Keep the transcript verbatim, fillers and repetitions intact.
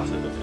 发生的。